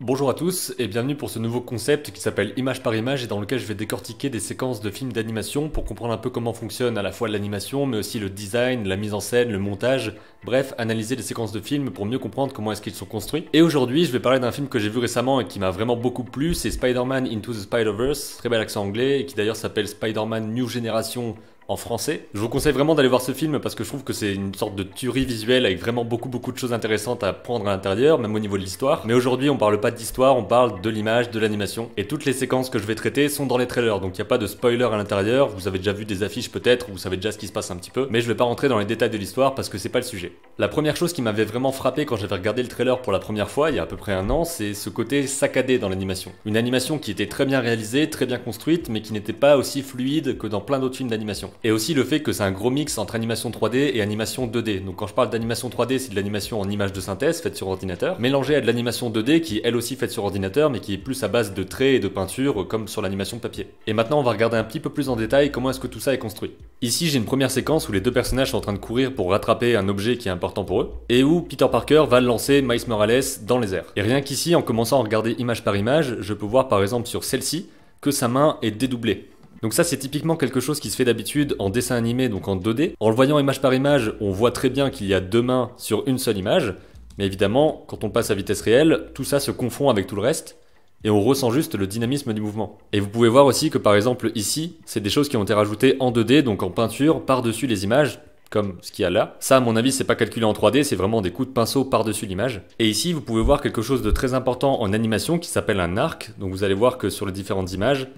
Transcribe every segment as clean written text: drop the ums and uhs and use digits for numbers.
Bonjour à tous et bienvenue pour ce nouveau concept qui s'appelle Image par Image et dans lequel je vais décortiquer des séquences de films d'animation pour comprendre un peu comment fonctionne à la fois l'animation mais aussi le design, la mise en scène, le montage, bref analyser les séquences de films pour mieux comprendre comment est-ce qu'ils sont construits. Et aujourd'hui je vais parler d'un film que j'ai vu récemment et qui m'a vraiment beaucoup plu, c'est Spider-Man Into the Spider-Verse, très bel accent anglais et qui d'ailleurs s'appelle Spider-Man New Generation en français. Je vous conseille vraiment d'aller voir ce film parce que je trouve que c'est une sorte de tuerie visuelle avec vraiment beaucoup de choses intéressantes à prendre à l'intérieur, même au niveau de l'histoire. Mais aujourd'hui on parle pas d'histoire, on parle de l'image, de l'animation. Et toutes les séquences que je vais traiter sont dans les trailers, donc il n'y a pas de spoiler à l'intérieur, vous avez déjà vu des affiches peut-être, vous savez déjà ce qui se passe un petit peu, mais je vais pas rentrer dans les détails de l'histoire parce que c'est pas le sujet. La première chose qui m'avait vraiment frappé quand j'avais regardé le trailer pour la première fois, il y a à peu près un an, c'est ce côté saccadé dans l'animation. Une animation qui était très bien réalisée, très bien construite, mais qui n'était pas aussi fluide que dans plein d'autres films d'animation. Et aussi le fait que c'est un gros mix entre animation 3D et animation 2D. Donc quand je parle d'animation 3D, c'est de l'animation en images de synthèse faite sur ordinateur, mélangée à de l'animation 2D qui est elle aussi faite sur ordinateur, mais qui est plus à base de traits et de peinture comme sur l'animation papier. Et maintenant on va regarder un petit peu plus en détail comment est-ce que tout ça est construit. Ici j'ai une première séquence où les deux personnages sont en train de courir pour rattraper un objet qui est important pour eux, et où Peter Parker va lancer Miles Morales dans les airs. Et rien qu'ici, en commençant à regarder image par image, je peux voir par exemple sur celle-ci que sa main est dédoublée. Donc ça c'est typiquement quelque chose qui se fait d'habitude en dessin animé, donc en 2D. En le voyant image par image, on voit très bien qu'il y a deux mains sur une seule image, mais évidemment, quand on passe à vitesse réelle, tout ça se confond avec tout le reste, et on ressent juste le dynamisme du mouvement. Et vous pouvez voir aussi que par exemple ici, c'est des choses qui ont été rajoutées en 2D, donc en peinture, par-dessus les images, comme ce qu'il y a là. Ça à mon avis c'est pas calculé en 3D, c'est vraiment des coups de pinceau par-dessus l'image. Et ici vous pouvez voir quelque chose de très important en animation qui s'appelle un arc, donc vous allez voir que sur les différentes images,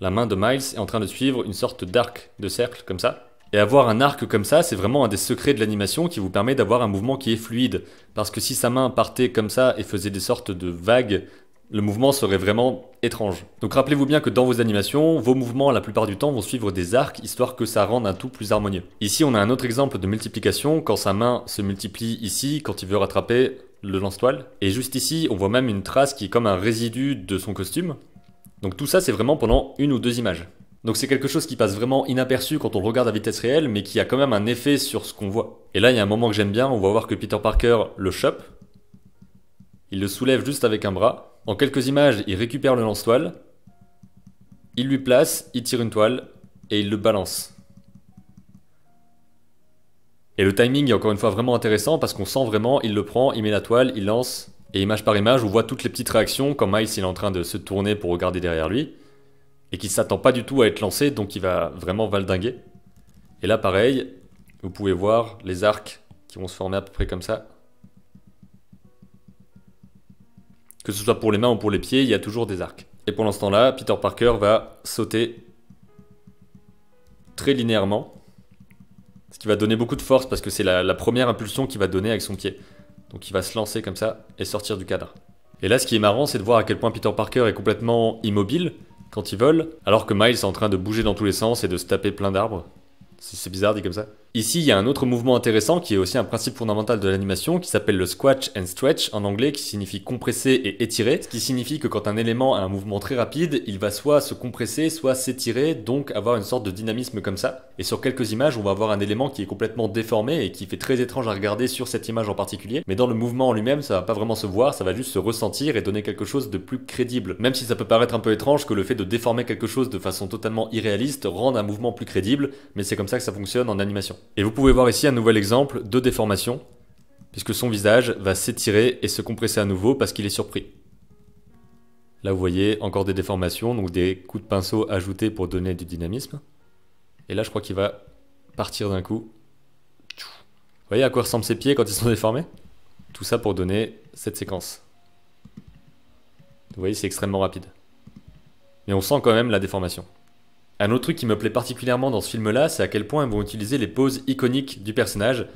la main de Miles est en train de suivre une sorte d'arc de cercle, comme ça. Et avoir un arc comme ça, c'est vraiment un des secrets de l'animation qui vous permet d'avoir un mouvement qui est fluide. Parce que si sa main partait comme ça et faisait des sortes de vagues, le mouvement serait vraiment étrange. Donc rappelez-vous bien que dans vos animations, vos mouvements la plupart du temps vont suivre des arcs, histoire que ça rende un tout plus harmonieux. Ici on a un autre exemple de multiplication, quand sa main se multiplie ici, quand il veut rattraper le lance-toile. Et juste ici, on voit même une trace qui est comme un résidu de son costume. Donc tout ça c'est vraiment pendant une ou deux images. Donc c'est quelque chose qui passe vraiment inaperçu quand on le regarde à vitesse réelle, mais qui a quand même un effet sur ce qu'on voit. Et là il y a un moment que j'aime bien, on va voir que Peter Parker le chope, il le soulève juste avec un bras, en quelques images il récupère le lance-toile, il lui place, il tire une toile, et il le balance. Et le timing est encore une fois vraiment intéressant parce qu'on sent vraiment, il le prend, il met la toile, il lance, et image par image on voit toutes les petites réactions quand Miles il est en train de se tourner pour regarder derrière lui, et qui s'attend pas du tout à être lancé, donc il va vraiment valdinguer. Et là pareil, vous pouvez voir les arcs qui vont se former à peu près comme ça. Que ce soit pour les mains ou pour les pieds, il y a toujours des arcs. Et pendant ce temps-là, Peter Parker va sauter très linéairement, ce qui va donner beaucoup de force parce que c'est la première impulsion qu'il va donner avec son pied. Donc il va se lancer comme ça et sortir du cadre. Et là ce qui est marrant c'est de voir à quel point Peter Parker est complètement immobile quand il vole, alors que Miles est en train de bouger dans tous les sens et de se taper plein d'arbres. C'est bizarre dit comme ça. Ici il y a un autre mouvement intéressant qui est aussi un principe fondamental de l'animation qui s'appelle le squash and stretch en anglais, qui signifie compresser et étirer, ce qui signifie que quand un élément a un mouvement très rapide, il va soit se compresser, soit s'étirer, donc avoir une sorte de dynamisme comme ça. Et sur quelques images on va avoir un élément qui est complètement déformé et qui fait très étrange à regarder sur cette image en particulier, mais dans le mouvement en lui-même ça va pas vraiment se voir, ça va juste se ressentir et donner quelque chose de plus crédible. Même si ça peut paraître un peu étrange que le fait de déformer quelque chose de façon totalement irréaliste rende un mouvement plus crédible, mais c'est comme ça que ça fonctionne en animation. Et vous pouvez voir ici un nouvel exemple de déformation, puisque son visage va s'étirer et se compresser à nouveau parce qu'il est surpris. Là vous voyez encore des déformations, donc des coups de pinceau ajoutés pour donner du dynamisme. Et là je crois qu'il va partir d'un coup. Vous voyez à quoi ressemblent ses pieds quand ils sont déformés? Tout ça pour donner cette séquence. Vous voyez c'est extrêmement rapide. Mais on sent quand même la déformation. Un autre truc qui me plaît particulièrement dans ce film-là, c'est à quel point ils vont utiliser les poses iconiques du personnage.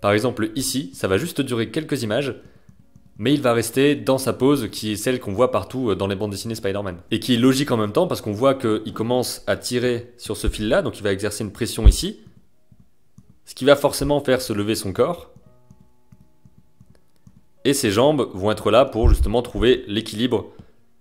Par exemple ici, ça va juste durer quelques images, mais il va rester dans sa pose qui est celle qu'on voit partout dans les bandes dessinées Spider-Man. Et qui est logique en même temps, parce qu'on voit qu'il commence à tirer sur ce fil-là, donc il va exercer une pression ici, ce qui va forcément faire se lever son corps. Et ses jambes vont être là pour justement trouver l'équilibre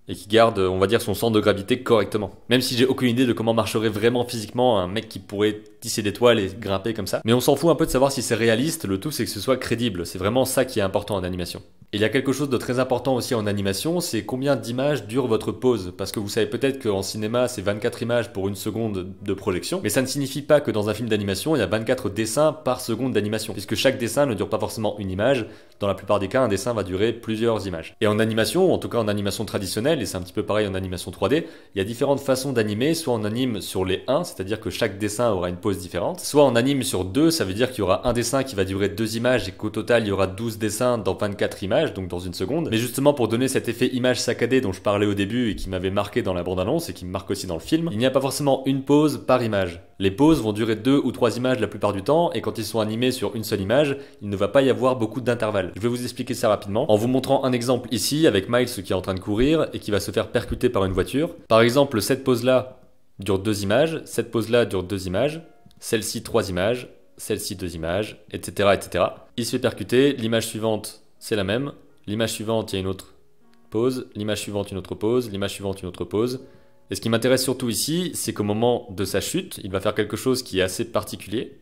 et qui garde, on va dire, son centre de gravité correctement. Même si j'ai aucune idée de comment marcherait vraiment physiquement un mec qui pourrait tisser des toiles et grimper comme ça. Mais on s'en fout un peu de savoir si c'est réaliste, le tout c'est que ce soit crédible, c'est vraiment ça qui est important en animation. Et il y a quelque chose de très important aussi en animation, c'est combien d'images dure votre pause. Parce que vous savez peut-être qu'en cinéma, c'est 24 images pour une seconde de projection, mais ça ne signifie pas que dans un film d'animation, il y a 24 dessins par seconde d'animation, puisque chaque dessin ne dure pas forcément une image. Dans la plupart des cas, un dessin va durer plusieurs images. Et en animation, en tout cas en animation traditionnelle, et c'est un petit peu pareil en animation 3D, il y a différentes façons d'animer. Soit on anime sur les 1, c'est-à-dire que chaque dessin aura une pause différente, soit on anime sur 2, ça veut dire qu'il y aura un dessin qui va durer 2 images et qu'au total, il y aura 12 dessins dans 24 images, donc dans une seconde. Mais justement pour donner cet effet image saccadée dont je parlais au début et qui m'avait marqué dans la bande-annonce et qui me marque aussi dans le film, il n'y a pas forcément une pause par image. Les pauses vont durer 2 ou 3 images la plupart du temps, et quand ils sont animés sur une seule image, il ne va pas y avoir beaucoup d'intervalles. Je vais vous expliquer ça rapidement en vous montrant un exemple ici avec Miles qui est en train de courir et qui va se faire percuter par une voiture. Par exemple, cette pause-là dure 2 images, cette pause-là dure 2 images, celle-ci 3 images, celle-ci 2 images, etc., etc. Il se fait percuter, l'image suivante c'est la même, l'image suivante il y a une autre pause, l'image suivante une autre pause, l'image suivante une autre pause. Et ce qui m'intéresse surtout ici, c'est qu'au moment de sa chute, il va faire quelque chose qui est assez particulier.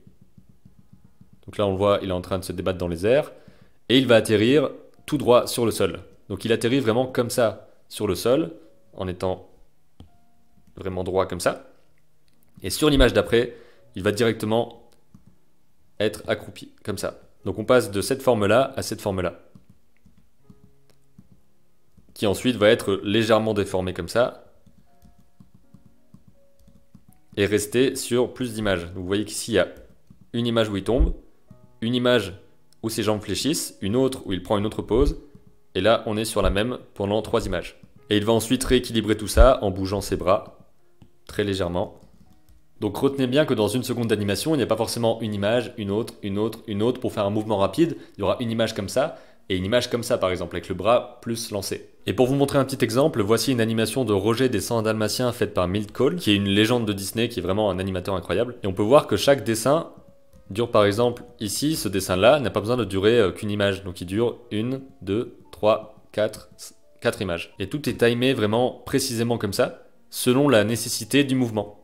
Donc là on le voit, il est en train de se débattre dans les airs, et il va atterrir tout droit sur le sol. Donc il atterrit vraiment comme ça sur le sol, en étant vraiment droit comme ça. Et sur l'image d'après, il va directement être accroupi, comme ça. Donc on passe de cette forme-là à cette forme-là, qui ensuite va être légèrement déformée comme ça et rester sur plus d'images. Vous voyez qu'ici il y a une image où il tombe, une image où ses jambes fléchissent, une autre où il prend une autre pause, et là on est sur la même pendant 3 images. Et il va ensuite rééquilibrer tout ça en bougeant ses bras très légèrement. Donc retenez bien que dans une seconde d'animation, il n'y a pas forcément une image, une autre, une autre, une autre pour faire un mouvement rapide. Il y aura une image comme ça et une image comme ça par exemple avec le bras plus lancé. Et pour vous montrer un petit exemple, voici une animation de Roger des 101 Dalmatiens faite par Milt Kahl, qui est une légende de Disney, qui est vraiment un animateur incroyable. Et on peut voir que chaque dessin dure par exemple ici, ce dessin-là n'a pas besoin de durer qu'une image. Donc il dure 1, 2, 3, 4 images. Et tout est timé vraiment précisément comme ça, selon la nécessité du mouvement.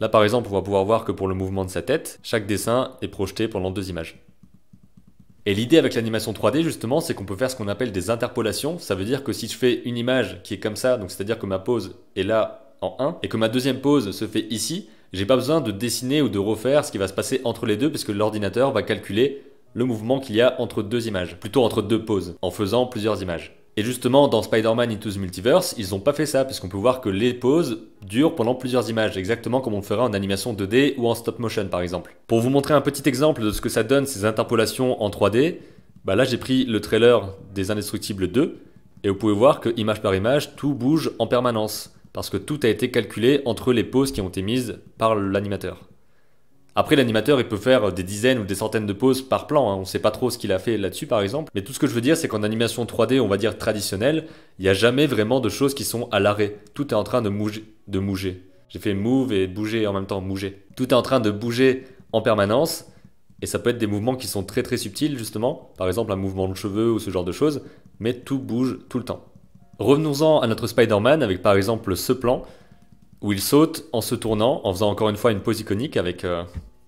Là par exemple, on va pouvoir voir que pour le mouvement de sa tête, chaque dessin est projeté pendant 2 images. Et l'idée avec l'animation 3D justement, c'est qu'on peut faire ce qu'on appelle des interpolations. Ça veut dire que si je fais une image qui est comme ça, donc c'est-à-dire que ma pose est là en 1 et que ma deuxième pose se fait ici, j'ai pas besoin de dessiner ou de refaire ce qui va se passer entre les deux, parce que l'ordinateur va calculer le mouvement qu'il y a entre 2 images, plutôt entre 2 poses, en faisant plusieurs images. Et justement, dans Spider-Man Into the Multiverse, ils n'ont pas fait ça, puisqu'on peut voir que les pauses durent pendant plusieurs images, exactement comme on le ferait en animation 2D ou en stop motion par exemple. Pour vous montrer un petit exemple de ce que ça donne ces interpolations en 3D, bah là j'ai pris le trailer des Indestructibles 2, et vous pouvez voir que image par image, tout bouge en permanence, parce que tout a été calculé entre les pauses qui ont été mises par l'animateur. Après, l'animateur, il peut faire des dizaines ou des centaines de pauses par plan, hein. On sait pas trop ce qu'il a fait là-dessus par exemple. Mais tout ce que je veux dire, c'est qu'en animation 3D, on va dire traditionnelle, il n'y a jamais vraiment de choses qui sont à l'arrêt. Tout est en train de bouger. J'ai fait move et bouger en même temps, bouger. Tout est en train de bouger en permanence, et ça peut être des mouvements qui sont très très subtils justement, par exemple un mouvement de cheveux ou ce genre de choses, mais tout bouge tout le temps. Revenons-en à notre Spider-Man avec par exemple ce plan, où il saute en se tournant, en faisant encore une fois une pose iconique avec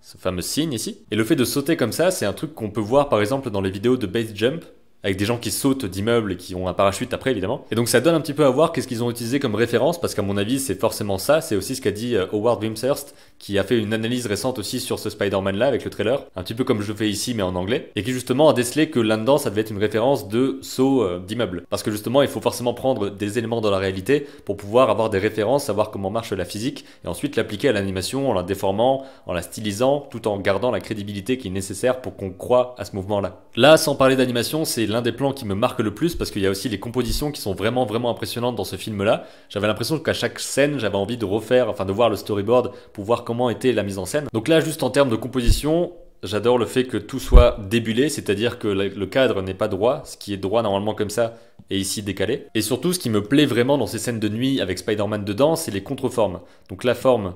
ce fameux signe ici. Et le fait de sauter comme ça, c'est un truc qu'on peut voir par exemple dans les vidéos de base jump, avec des gens qui sautent d'immeubles et qui ont un parachute après évidemment. Et donc ça donne un petit peu à voir qu'est-ce qu'ils ont utilisé comme référence, parce qu'à mon avis c'est forcément ça. C'est aussi ce qu'a dit Howard Wimshurst, qui a fait une analyse récente aussi sur ce Spider-Man là avec le trailer, un petit peu comme je le fais ici mais en anglais, et qui justement a décelé que là-dedans ça devait être une référence de saut d'immeuble, parce que justement il faut forcément prendre des éléments dans la réalité pour pouvoir avoir des références, savoir comment marche la physique, et ensuite l'appliquer à l'animation en la déformant, en la stylisant, tout en gardant la crédibilité qui est nécessaire pour qu'on croie à ce mouvement là. Là, sans parler d'animation, c'est l'un des plans qui me marque le plus, parce qu'il y a aussi les compositions qui sont vraiment vraiment impressionnantes dans ce film là. J'avais l'impression qu'à chaque scène j'avais envie de refaire, enfin de voir le storyboard pour voir comment était la mise en scène. Donc là, juste en termes de composition, j'adore le fait que tout soit débulé, c'est-à-dire que le cadre n'est pas droit, ce qui est droit normalement comme ça est ici décalé. Et surtout ce qui me plaît vraiment dans ces scènes de nuit avec Spider-Man dedans, c'est les contreformes. Donc la forme,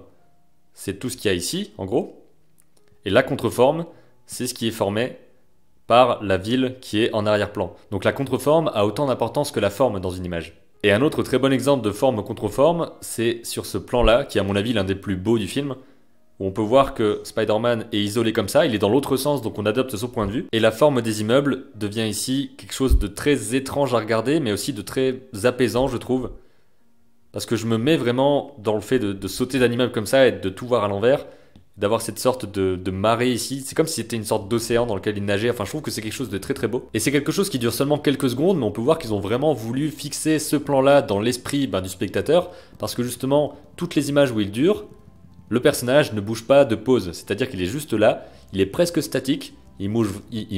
c'est tout ce qu'il y a ici en gros, et la contreforme, c'est ce qui est formé par la ville qui est en arrière-plan. Donc la contreforme a autant d'importance que la forme dans une image. Et un autre très bon exemple de forme contre forme, c'est sur ce plan-là, qui est à mon avis l'un des plus beaux du film, où on peut voir que Spider-Man est isolé comme ça, il est dans l'autre sens, donc on adopte ce point de vue. Et la forme des immeubles devient ici quelque chose de très étrange à regarder, mais aussi de très apaisant, je trouve. Parce que je me mets vraiment dans le fait de sauter d'un immeuble comme ça et de tout voir à l'envers, d'avoir cette sorte de marée ici. C'est comme si c'était une sorte d'océan dans lequel ils nageaient. Enfin, je trouve que c'est quelque chose de très beau. Et c'est quelque chose qui dure seulement quelques secondes, mais on peut voir qu'ils ont vraiment voulu fixer ce plan-là dans l'esprit du spectateur, parce que justement, toutes les images où il dure, le personnage ne bouge pas de pause. C'est-à-dire qu'il est juste là, il est presque statique, il mouge. Il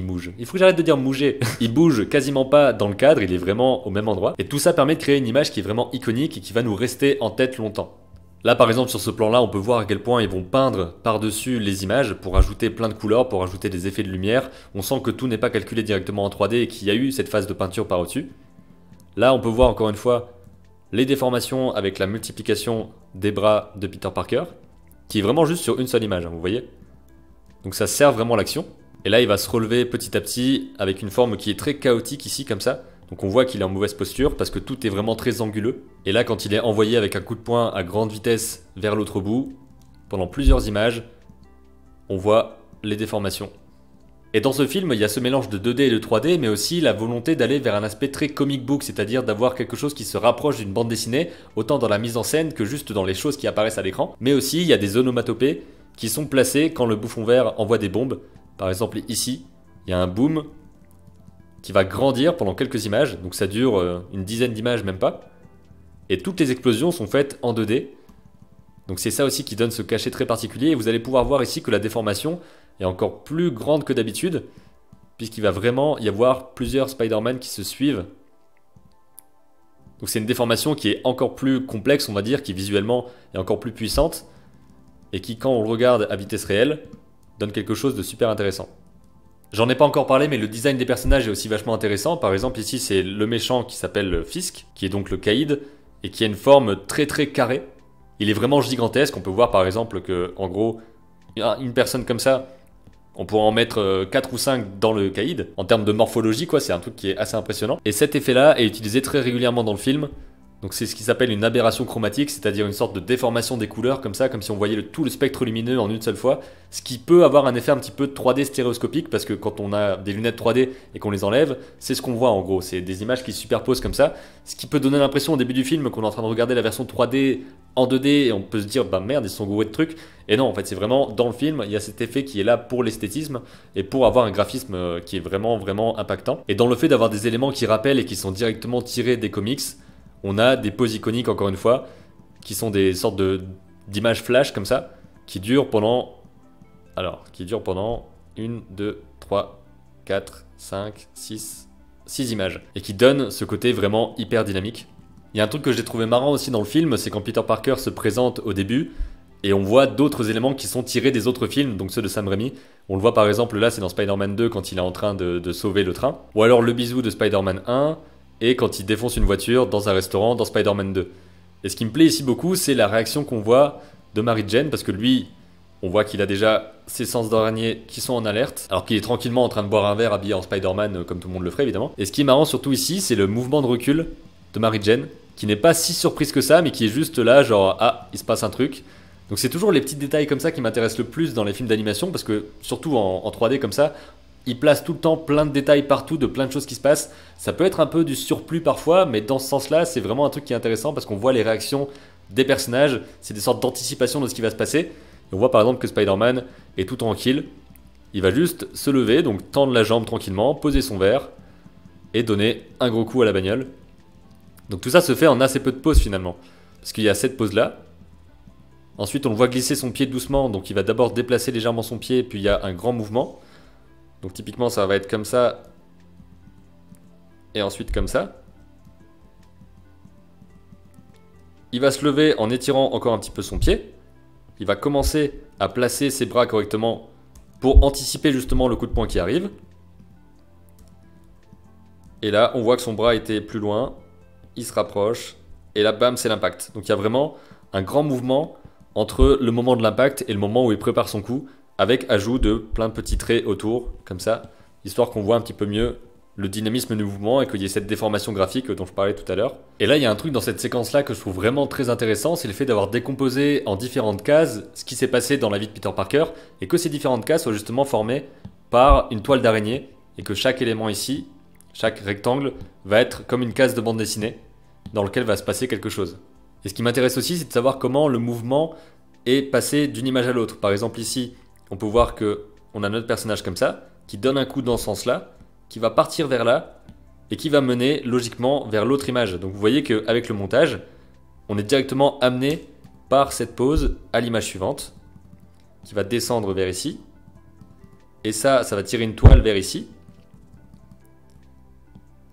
faut que j'arrête de dire mouger. Il bouge quasiment pas dans le cadre, il est vraiment au même endroit. Et tout ça permet de créer une image qui est vraiment iconique et qui va nous rester en tête longtemps. Là par exemple sur ce plan là on peut voir à quel point ils vont peindre par dessus les images pour ajouter plein de couleurs, pour ajouter des effets de lumière. On sent que tout n'est pas calculé directement en 3D et qu'il y a eu cette phase de peinture par au dessus. Là on peut voir encore une fois les déformations avec la multiplication des bras de Peter Parker, qui est vraiment juste sur une seule image, hein, vous voyez. Donc ça sert vraiment l'action. Et là il va se relever petit à petit avec une forme qui est très chaotique ici comme ça. Donc on voit qu'il est en mauvaise posture parce que tout est vraiment très anguleux. Et là quand il est envoyé avec un coup de poing à grande vitesse vers l'autre bout, pendant plusieurs images, on voit les déformations. Et dans ce film, il y a ce mélange de 2D et de 3D, mais aussi la volonté d'aller vers un aspect très comic book, c'est-à-dire d'avoir quelque chose qui se rapproche d'une bande dessinée, autant dans la mise en scène que juste dans les choses qui apparaissent à l'écran. Mais aussi il y a des onomatopées qui sont placées quand le bouffon vert envoie des bombes. Par exemple ici, il y a un boom qui va grandir pendant quelques images, donc ça dure une dizaine d'images, même pas. Et toutes les explosions sont faites en 2D. Donc c'est ça aussi qui donne ce cachet très particulier. Et vous allez pouvoir voir ici que la déformation est encore plus grande que d'habitude, puisqu'il va vraiment y avoir plusieurs Spider-Man qui se suivent. Donc c'est une déformation qui est encore plus complexe, on va dire, qui visuellement est encore plus puissante, et qui, quand on le regarde à vitesse réelle, donne quelque chose de super intéressant. J'en ai pas encore parlé, mais le design des personnages est aussi vachement intéressant. Par exemple ici c'est le méchant qui s'appelle Fisk, qui est donc le caïd, et qui a une forme très carrée. Il est vraiment gigantesque, on peut voir par exemple que, en gros, une personne comme ça, on pourrait en mettre 4 ou 5 dans le caïd. En termes de morphologie quoi, c'est un truc qui est assez impressionnant. Et cet effet là est utilisé très régulièrement dans le film. Donc c'est ce qui s'appelle une aberration chromatique, c'est-à-dire une sorte de déformation des couleurs, comme ça, comme si on voyait tout le spectre lumineux en une seule fois, ce qui peut avoir un effet un petit peu 3D stéréoscopique, parce que quand on a des lunettes 3D et qu'on les enlève, c'est ce qu'on voit en gros, c'est des images qui se superposent comme ça, ce qui peut donner l'impression au début du film qu'on est en train de regarder la version 3D en 2D, et on peut se dire, bah merde, ils sont gourés de trucs, et non, en fait c'est vraiment, dans le film, il y a cet effet qui est là pour l'esthétisme, et pour avoir un graphisme qui est vraiment impactant, et dans le fait d'avoir des éléments qui rappellent et qui sont directement tirés des comics. On a des poses iconiques, encore une fois, qui sont des sortes d'images flash, comme ça, qui durent pendant... Alors, qui durent pendant 1, 2, 3, 4, 5, 6... 6 images. Et qui donnent ce côté vraiment hyper dynamique. Il y a un truc que j'ai trouvé marrant aussi dans le film, c'est quand Peter Parker se présente au début, et on voit d'autres éléments qui sont tirés des autres films, donc ceux de Sam Raimi. On le voit par exemple, là, c'est dans Spider-Man 2, quand il est en train de sauver le train. Ou alors le bisou de Spider-Man 1... et quand il défonce une voiture dans un restaurant dans Spider-Man 2. Et ce qui me plaît ici beaucoup, c'est la réaction qu'on voit de Mary Jane, parce que lui, on voit qu'il a déjà ses sens d'araignée qui sont en alerte, alors qu'il est tranquillement en train de boire un verre habillé en Spider-Man, comme tout le monde le ferait évidemment. Et ce qui est marrant surtout ici, c'est le mouvement de recul de Mary Jane, qui n'est pas si surprise que ça, mais qui est juste là, genre « Ah, il se passe un truc ». Donc c'est toujours les petits détails comme ça qui m'intéressent le plus dans les films d'animation, parce que surtout en 3D comme ça, il place tout le temps plein de détails partout, de plein de choses qui se passent. Ça peut être un peu du surplus parfois, mais dans ce sens-là, c'est vraiment un truc qui est intéressant parce qu'on voit les réactions des personnages. C'est des sortes d'anticipation de ce qui va se passer. Et on voit par exemple que Spider-Man est tout tranquille. Il va juste se lever, donc tendre la jambe tranquillement, poser son verre et donner un gros coup à la bagnole. Donc tout ça se fait en assez peu de pauses finalement. Parce qu'il y a cette pause-là. Ensuite, on le voit glisser son pied doucement. Donc il va d'abord déplacer légèrement son pied, puis il y a un grand mouvement. Donc typiquement ça va être comme ça, et ensuite comme ça. Il va se lever en étirant encore un petit peu son pied. Il va commencer à placer ses bras correctement pour anticiper justement le coup de poing qui arrive. Et là on voit que son bras était plus loin, il se rapproche, et là bam, c'est l'impact. Donc il y a vraiment un grand mouvement entre le moment de l'impact et le moment où il prépare son coup, avec ajout de plein de petits traits autour, comme ça, histoire qu'on voit un petit peu mieux le dynamisme du mouvement et qu'il y ait cette déformation graphique dont je parlais tout à l'heure. Et là, il y a un truc dans cette séquence-là que je trouve vraiment très intéressant, c'est le fait d'avoir décomposé en différentes cases ce qui s'est passé dans la vie de Peter Parker et que ces différentes cases soient justement formées par une toile d'araignée et que chaque élément ici, chaque rectangle, va être comme une case de bande dessinée dans laquelle va se passer quelque chose. Et ce qui m'intéresse aussi, c'est de savoir comment le mouvement est passé d'une image à l'autre. Par exemple ici, on peut voir qu'on a notre personnage comme ça, qui donne un coup dans ce sens-là, qui va partir vers là et qui va mener logiquement vers l'autre image. Donc vous voyez qu'avec le montage, on est directement amené par cette pose à l'image suivante, qui va descendre vers ici. Et ça, ça va tirer une toile vers ici.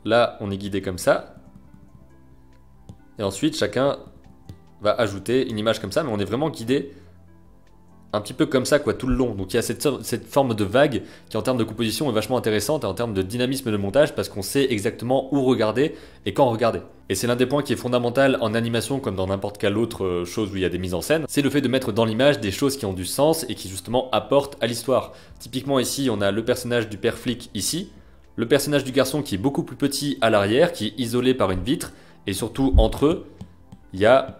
Là, on est guidé comme ça. Et ensuite, chacun va ajouter une image comme ça, mais on est vraiment guidé un petit peu comme ça quoi, tout le long. Donc il y a cette forme de vague qui en termes de composition est vachement intéressante et en termes de dynamisme de montage parce qu'on sait exactement où regarder et quand regarder. Et c'est l'un des points qui est fondamental en animation comme dans n'importe quelle autre chose où il y a des mises en scène, c'est le fait de mettre dans l'image des choses qui ont du sens et qui justement apportent à l'histoire. Typiquement ici, on a le personnage du père flic ici, le personnage du garçon qui est beaucoup plus petit à l'arrière, qui est isolé par une vitre, et surtout entre eux, il y a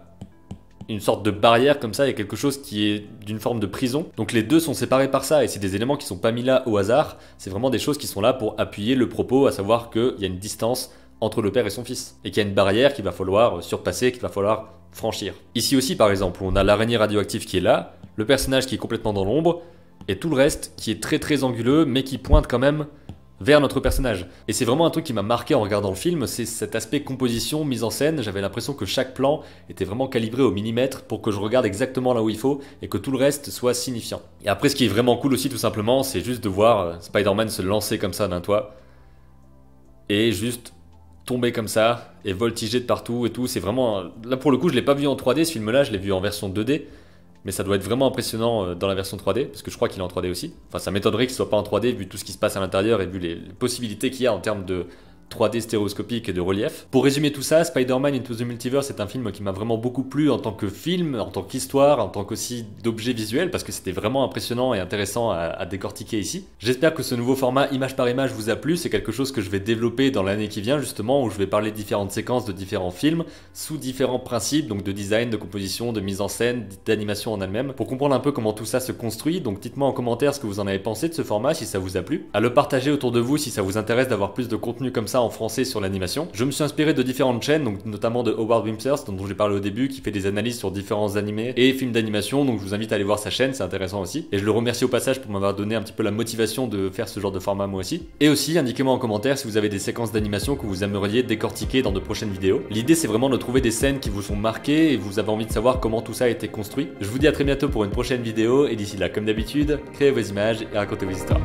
une sorte de barrière comme ça, il y a quelque chose qui est d'une forme de prison. Donc les deux sont séparés par ça et c'est des éléments qui sont pas mis là au hasard, c'est vraiment des choses qui sont là pour appuyer le propos, à savoir qu'il y a une distance entre le père et son fils et qu'il y a une barrière qu'il va falloir surpasser, qu'il va falloir franchir. Ici aussi par exemple, on a l'araignée radioactive qui est là, le personnage qui est complètement dans l'ombre et tout le reste qui est très très anguleux mais qui pointe quand même vers notre personnage. Et c'est vraiment un truc qui m'a marqué en regardant le film, c'est cet aspect composition, mise en scène. J'avais l'impression que chaque plan était vraiment calibré au millimètre pour que je regarde exactement là où il faut et que tout le reste soit signifiant. Et après, ce qui est vraiment cool aussi tout simplement, c'est juste de voir Spider-Man se lancer comme ça d'un toit et juste tomber comme ça et voltiger de partout et tout. C'est vraiment... Là pour le coup, je l'ai pas vu en 3D ce film-là, je l'ai vu en version 2D. Mais ça doit être vraiment impressionnant dans la version 3D, parce que je crois qu'il est en 3D aussi. Enfin, ça m'étonnerait qu'il soit pas en 3D vu tout ce qui se passe à l'intérieur et vu les possibilités qu'il y a en termes de 3D stéréoscopique et de relief. Pour résumer tout ça, Spider-Man Into the Multiverse est un film qui m'a vraiment beaucoup plu en tant que film, en tant qu'histoire, en tant qu'aussi d'objet visuel, parce que c'était vraiment impressionnant et intéressant à décortiquer ici. J'espère que ce nouveau format image par image vous a plu, c'est quelque chose que je vais développer dans l'année qui vient justement, où je vais parler de différentes séquences de différents films, sous différents principes, donc de design, de composition, de mise en scène, d'animation en elle-même, pour comprendre un peu comment tout ça se construit. Donc dites-moi en commentaire ce que vous en avez pensé de ce format, si ça vous a plu, à le partager autour de vous si ça vous intéresse d'avoir plus de contenu comme ça en français sur l'animation. Je me suis inspiré de différentes chaînes, donc notamment de Howard Wimshurst dont j'ai parlé au début, qui fait des analyses sur différents animés et films d'animation, donc je vous invite à aller voir sa chaîne, c'est intéressant aussi. Et je le remercie au passage pour m'avoir donné un petit peu la motivation de faire ce genre de format moi aussi. Et aussi, indiquez-moi en commentaire si vous avez des séquences d'animation que vous aimeriez décortiquer dans de prochaines vidéos. L'idée c'est vraiment de trouver des scènes qui vous sont marquées et vous avez envie de savoir comment tout ça a été construit. Je vous dis à très bientôt pour une prochaine vidéo et d'ici là, comme d'habitude, créez vos images et racontez vos histoires.